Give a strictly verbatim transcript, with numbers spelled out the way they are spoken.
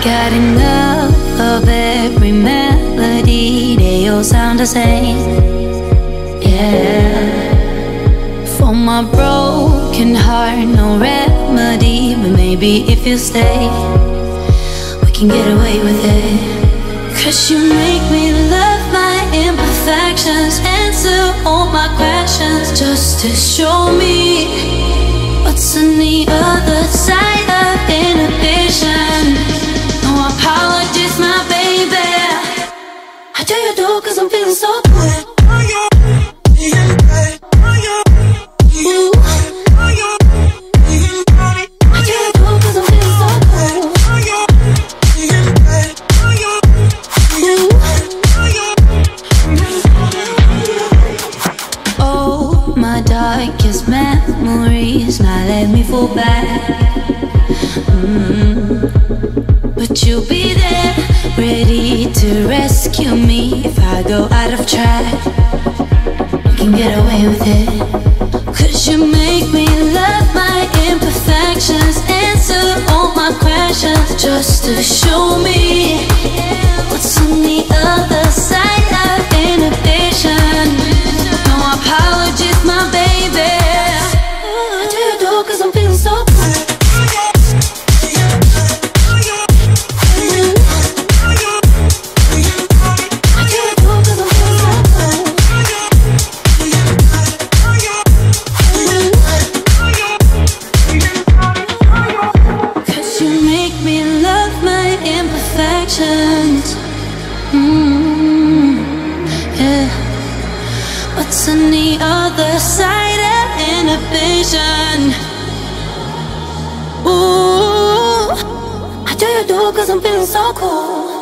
Got enough of every melody, they all sound the same. Yeah. For my broken heart, no remedy, but maybe if you stay, we can get away with it. 'Cause you make me love my imperfections, answer all my questions, just to show me what's on the other side of inhibition. Apologies, my baby, I tell you though, 'cause I'm feeling so good. Oh, my darkest memories, now let me fall back. mm. But you'll be there, ready to rescue me if I go out of track. You can get away with it. 'Cause you make me love my imperfections, answer all my questions, just to show me what's on the other side of inhibition. No apologies, my baby, I tell you though, 'cause I'm feeling so good. What's on the other side of inhibition? Ooh, I tell you though, 'cause I'm feeling so cool.